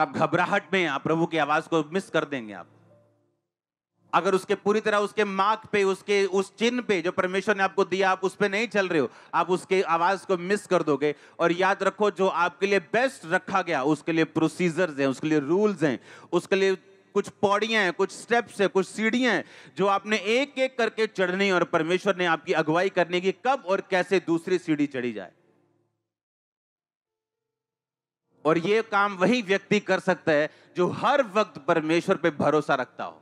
अगर आप घबराहट में आप प्रभु की आवाज को मिस कर देंगे, आप अगर उसके पूरी तरह उसके मार्ग पे, उसके उस चिन्ह पे जो परमेश्वर ने आपको दिया, आप उस पे नहीं चल रहे हो, आप उसके आवाज को मिस कर दोगे। और याद रखो, जो आपके लिए बेस्ट रखा गया उसके लिए प्रोसीजर्स हैं, उसके लिए रूल्स हैं, उसके लिए कुछ पौड़ियाँ हैं, कुछ स्टेप्स हैं, कुछ सीढ़ियाँ हैं जो आपने एक एक करके चढ़नी, और परमेश्वर ने आपकी अगुवाई करने की कब और कैसे दूसरी सीढ़ी चढ़ी जाए। और ये काम वही व्यक्ति कर सकता है जो हर वक्त परमेश्वर पे भरोसा रखता हो,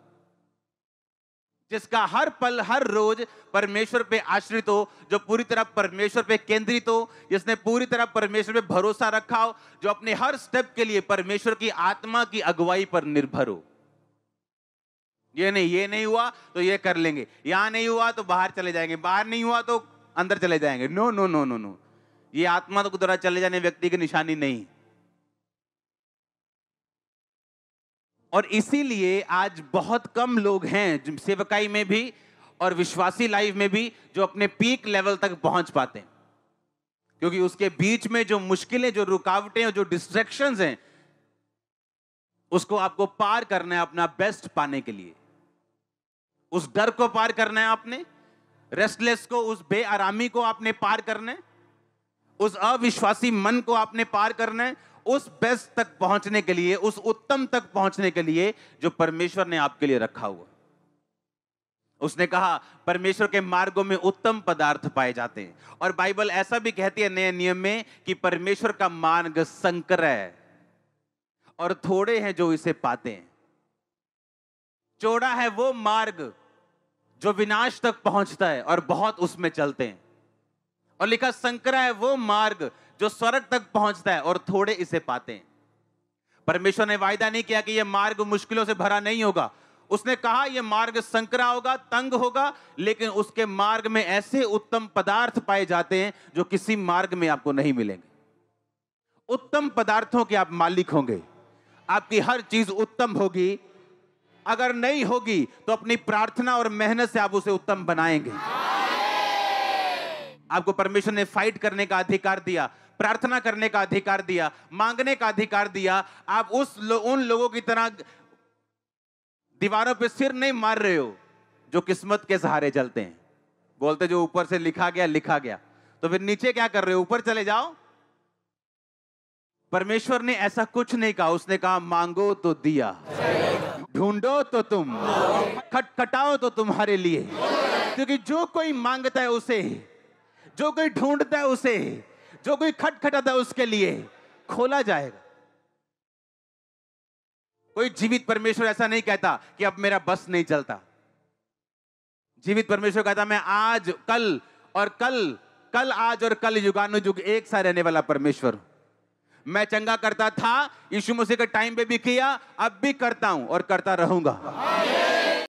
जिसका हर पल हर रोज परमेश्वर पे आश्रित हो, जो पूरी तरह परमेश्वर पे केंद्रित हो, जिसने पूरी तरह परमेश्वर पे भरोसा रखा हो, जो अपने हर स्टेप के लिए परमेश्वर की आत्मा की अगुवाई पर निर्भर हो। ये नहीं हुआ तो ये कर लेंगे, यहां नहीं हुआ तो बाहर चले जाएंगे, बाहर नहीं हुआ तो अंदर चले जाएंगे। No no no no no, ये आत्मा तो द्वारा चले जाने व्यक्ति की निशानी नहीं। और इसीलिए आज बहुत कम लोग हैं सेवकाई में भी और विश्वासी लाइफ में भी जो अपने पीक लेवल तक पहुंच पाते हैं, क्योंकि उसके बीच में जो मुश्किलें, जो रुकावटें और जो डिस्ट्रैक्शंस हैं, उसको आपको पार करना है अपना बेस्ट पाने के लिए। उस डर को पार करना है आपने, रेस्टलेस को, उस बेआरामी को आपने पार करना है, उस अविश्वासी मन को आपने पार करना है, उस बेस्ट तक पहुंचने के लिए, उस उत्तम तक पहुंचने के लिए जो परमेश्वर ने आपके लिए रखा हुआ। उसने कहा परमेश्वर के मार्गों में उत्तम पदार्थ पाए जाते हैं। और बाइबल ऐसा भी कहती है नए नियम में कि परमेश्वर का मार्ग संकर है और थोड़े हैं जो इसे पाते हैं। चौड़ा है वो मार्ग जो विनाश तक पहुंचता है और बहुत उसमें चलते हैं, और लिखा संकरा है वो मार्ग जो स्वर्ग तक पहुंचता है और थोड़े इसे पाते हैं। परमेश्वर ने वायदा नहीं किया कि यह मार्ग मुश्किलों से भरा नहीं होगा। उसने कहा यह मार्ग संकरा होगा, तंग होगा, लेकिन उसके मार्ग में ऐसे उत्तम पदार्थ पाए जाते हैं जो किसी मार्ग में आपको नहीं मिलेंगे। उत्तम पदार्थों के आप मालिक होंगे, आपकी हर चीज उत्तम होगी। अगर नहीं होगी तो अपनी प्रार्थना और मेहनत से आप उसे उत्तम बनाएंगे। आपको परमेश्वर ने फाइट करने का अधिकार दिया, प्रार्थना करने का अधिकार दिया, मांगने का अधिकार दिया। आप उन लोगों की तरह दीवारों पे सिर नहीं मार रहे हो जो किस्मत के सहारे चलते हैं, बोलते जो ऊपर से लिखा गया, तो फिर नीचे क्या कर रहे हो, ऊपर चले जाओ। परमेश्वर ने ऐसा कुछ नहीं कहा। उसने कहा मांगो तो दिया, ढूंढो तो तुम, खटखटाओ तो तुम्हारे लिए, क्योंकि जो कोई मांगता है उसे, जो कोई ढूंढता है उसे, जो कोई खटखटाता है उसके लिए खोला जाएगा। कोई जीवित परमेश्वर ऐसा नहीं कहता कि अब मेरा बस नहीं चलता। जीवित परमेश्वर कहता मैं आज, कल और कल, कल आज और कल युगानुयुग एक सा रहने वाला परमेश्वर हूं। मैं चंगा करता था, यीशु मसीह के टाइम पे भी किया, अब भी करता हूं और करता रहूंगा।